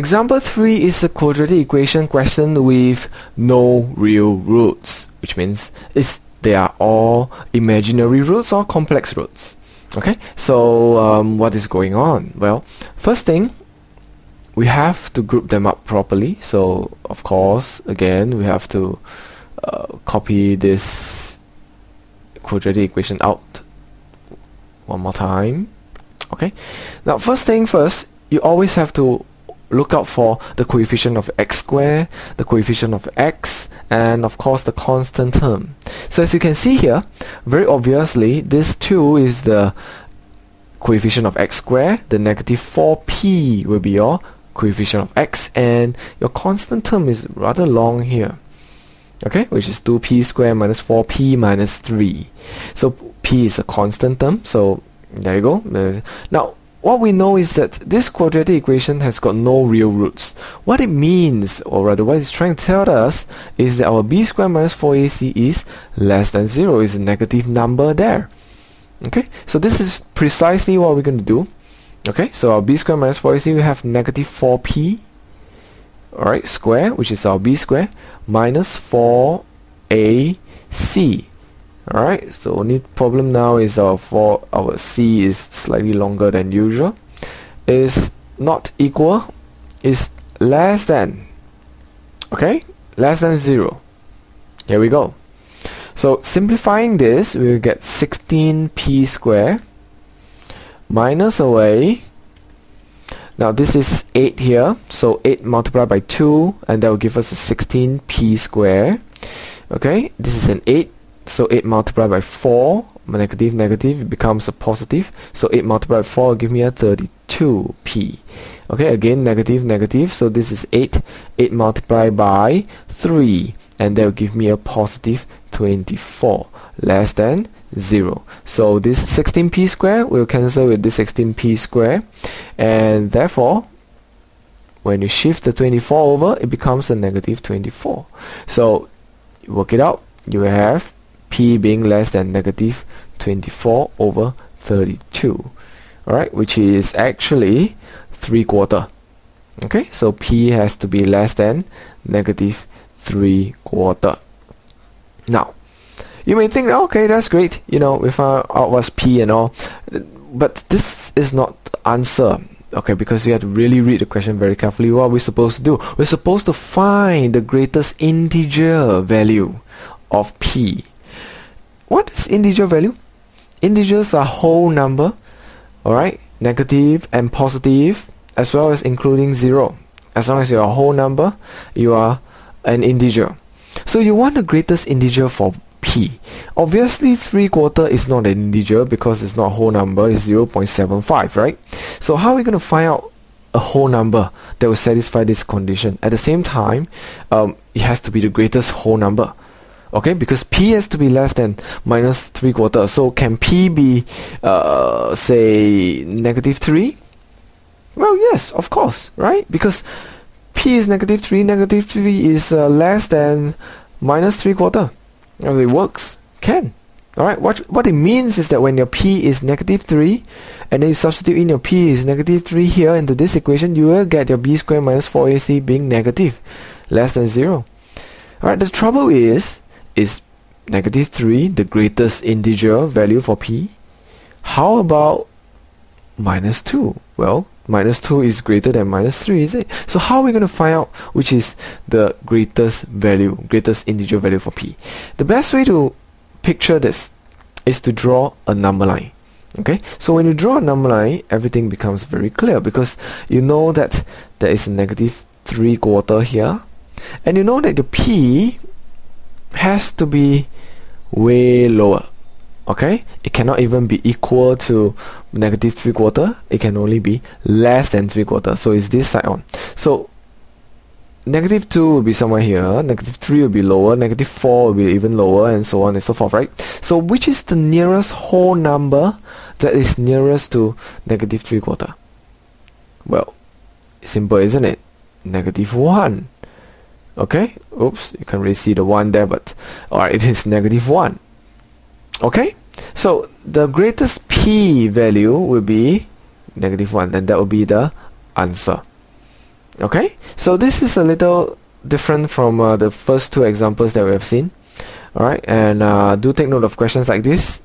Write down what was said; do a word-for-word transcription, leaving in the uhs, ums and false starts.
Example three is a quadratic equation question with no real roots, which means it's, they are all imaginary roots or complex roots. Okay, so um, what is going on? Well, first thing, we have to group them up properly. So of course, again, we have to uh, copy this quadratic equation out one more time. Okay, now first thing first, you always have to look out for the coefficient of x squared, the coefficient of x, and of course the constant term. So as you can see here, very obviously this two is the coefficient of x squared, the negative four p will be your coefficient of x, and your constant term is rather long here, okay, which is two p squared minus four p minus three. So p is a constant term, so there you go. Now what we know is that this quadratic equation has got no real roots. What it means, or rather what it's trying to tell us, is that our b squared minus four a c is less than zero, is a negative number there. Okay, so this is precisely what we're going to do. Okay, so our b squared minus four a c, we have negative four p, alright, square, which is our b squared, minus four a c. Alright, so only problem now is our four, our c is slightly longer than usual, is not equal, is less than, okay, less than zero. Here we go. So simplifying this, we will get sixteen p squared minus away. Now this is eight here, so eight multiplied by two, and that will give us a sixteen p squared. Okay, this is an eight. So eight multiplied by four, negative negative, it becomes a positive. So eight multiplied by four will give me a thirty-two p. Okay, again negative negative, so this is eight. eight multiplied by three, and that will give me a positive twenty-four, less than zero. So this sixteen p squared will cancel with this sixteen p squared, and therefore when you shift the twenty-four over, it becomes a negative twenty-four. So you work it out, you have p being less than negative twenty-four over thirty-two, alright, which is actually three quarter. Okay, so p has to be less than negative three quarter. Now you may think, okay, that's great, you know, we found out what's p and all, but this is not the answer. Okay, because you have to really read the question very carefully. What we're supposed to do, we're supposed to find the greatest integer value of p. What is integer value? Integers are whole number, alright, negative and positive, as well as including zero. As long as you are a whole number, you are an integer. So you want the greatest integer for p. Obviously three quarter is not an integer because it's not a whole number, it's zero point seven five, right? So how are we going to find out a whole number that will satisfy this condition? At the same time, um, it has to be the greatest whole number. Okay, because p has to be less than minus three quarter. So can p be, uh, say, negative three? Well, yes, of course, right? Because p is negative three, negative three is uh, less than minus three quarter. If it works, can. Alright, what, what it means is that when your p is negative three, and then you substitute in your p is negative three here into this equation, you will get your b squared minus four a c being negative, less than zero. Alright, the trouble is, is negative three the greatest integer value for p? How about minus two? Well, minus two is greater than minus three, is it? So how are we going to find out which is the greatest value, greatest integer value for p? The best way to picture this is to draw a number line. Okay, so when you draw a number line, everything becomes very clear, because you know that there is a negative three quarter here, and you know that the p has to be way lower. Okay, it cannot even be equal to negative three quarter, it can only be less than three quarter, so it's this side on. So negative two will be somewhere here, negative three will be lower, negative four will be even lower, and so on and so forth, right? So which is the nearest whole number that is nearest to negative three quarter? Well, simple, isn't it? Negative one. Okay, oops, you can't really see the one there, but alright, it is negative one. Okay, so the greatest p value will be negative one, and that will be the answer. Okay, so this is a little different from uh, the first two examples that we have seen. Alright, and uh, do take note of questions like this.